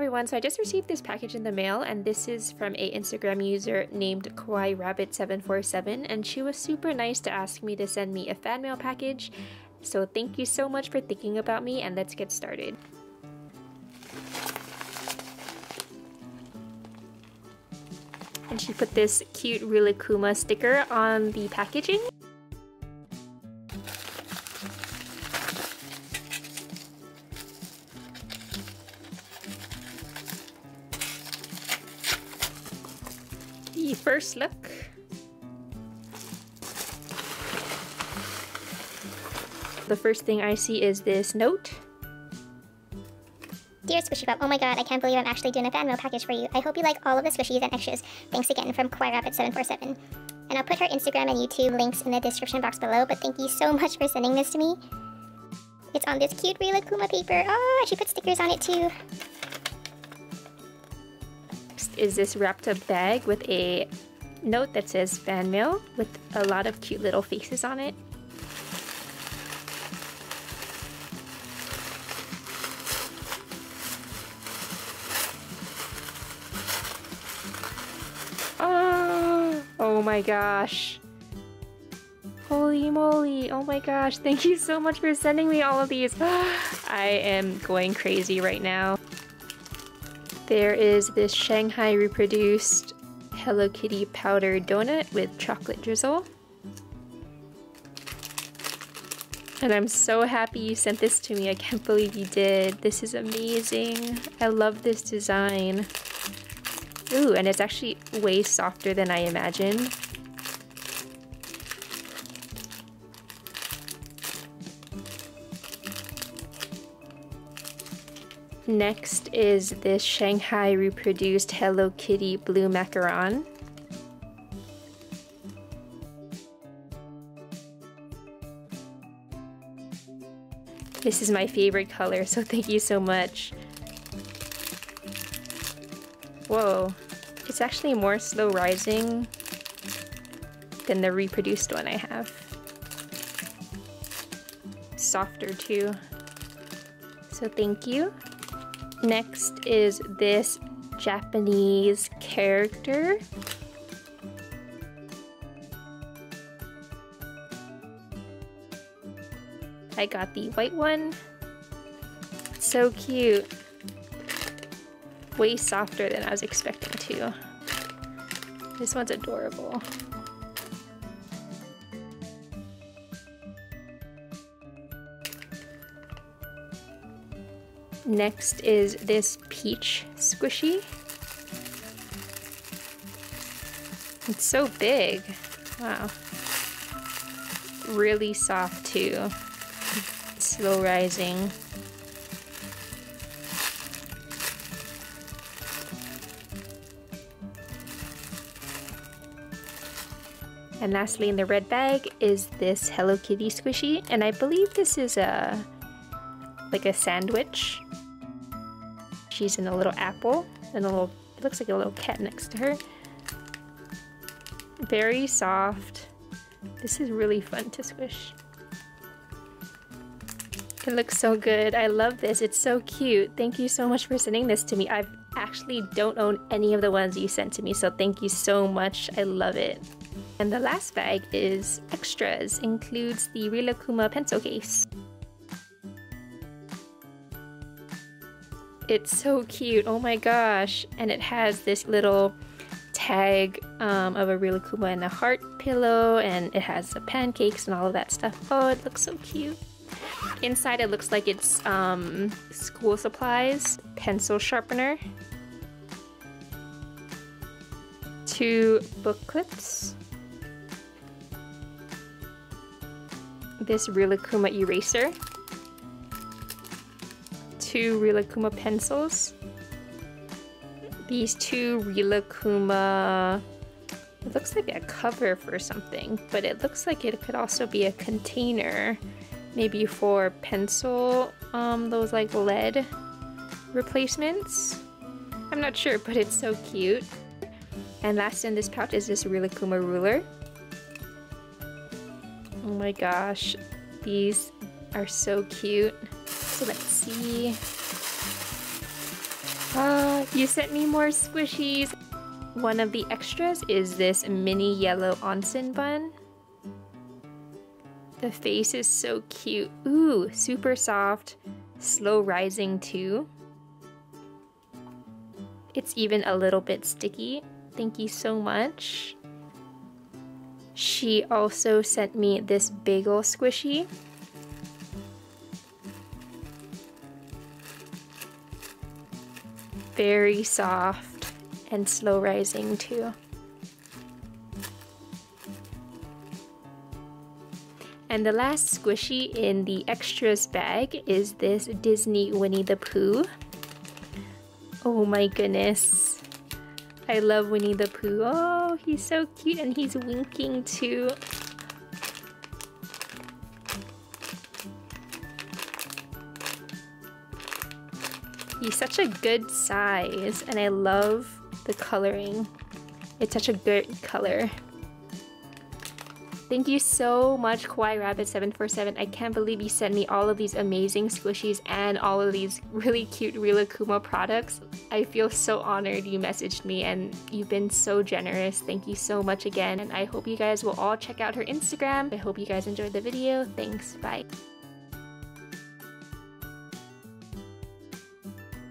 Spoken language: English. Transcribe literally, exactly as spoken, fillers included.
everyone, so I just received this package in the mail, and this is from a Instagram user named Kawaiirabbit seven four seven, and she was super nice to ask me to send me a fan mail package. So thank you so much for thinking about me, and let's get started. And she put this cute Rilakkuma sticker on the packaging. The first look. The first thing I see is this note. Dear Squishy Pop, oh my god, I can't believe I'm actually doing a fan mail package for you. I hope you like all of the squishies and extras. Thanks again, from Kawaiirabbit seven four seven. And I'll put her Instagram and YouTube links in the description box below, but thank you so much for sending this to me. It's on this cute Rilakkuma paper. Oh, she put stickers on it too. Next is this wrapped up bag with a note that says fan mail with a lot of cute little faces on it. Oh my gosh, holy moly, oh my gosh, thank you so much for sending me all of these. I am going crazy right now. There is this Shanghai reproduced Hello Kitty powder donut with chocolate drizzle. And I'm so happy you sent this to me, I can't believe you did. This is amazing, I love this design. Ooh, and it's actually way softer than I imagined. Next is this Shanghai reproduced Hello Kitty blue macaron. This is my favorite color, so thank you so much. Whoa, it's actually more slow rising than the reproduced one I have. Softer too, so thank you. Next is this Japanese character. I got the white one, so cute. Way softer than I was expecting to. This one's adorable. Next is this peach squishy. It's so big. Wow. Really soft too. Slow rising. And lastly, in the red bag is this Hello Kitty squishy, and I believe this is a like a sandwich. She's in a little apple, and a little it looks like a little cat next to her. Very soft. This is really fun to squish. It looks so good. I love this. It's so cute. Thank you so much for sending this to me. I actually don't own any of the ones you sent to me, so thank you so much. I love it. And the last bag is extras, includes the Rilakkuma pencil case. It's so cute, oh my gosh. And it has this little tag um, of a Rilakkuma and a heart pillow, and it has the pancakes and all of that stuff. Oh, it looks so cute. Inside it looks like it's um, school supplies, pencil sharpener, two book clips, this Rilakkuma eraser, two Rilakkuma pencils, these two Rilakkuma, it looks like a cover for something, but it looks like it could also be a container, maybe for pencil, um, those like lead replacements. I'm not sure, but it's so cute. And last in this pouch is this Rilakkuma ruler. Oh my gosh, these are so cute. So let's see. Uh, you sent me more squishies. One of the extras is this mini yellow onsen bun. The face is so cute. Ooh, super soft. Slow rising too. It's even a little bit sticky. Thank you so much. She also sent me this bagel squishy. Very soft and slow rising too. And the last squishy in the extras bag is this Disney Winnie the Pooh. Oh my goodness. I love Winnie the Pooh. Oh, he's so cute and he's winking too. He's such a good size and I love the coloring. It's such a good color. Thank you so much, Kawaiirabbit seven four seven. I can't believe you sent me all of these amazing squishies and all of these really cute Rilakkuma products. I feel so honored you messaged me and you've been so generous. Thank you so much again. And I hope you guys will all check out her Instagram. I hope you guys enjoyed the video. Thanks, bye.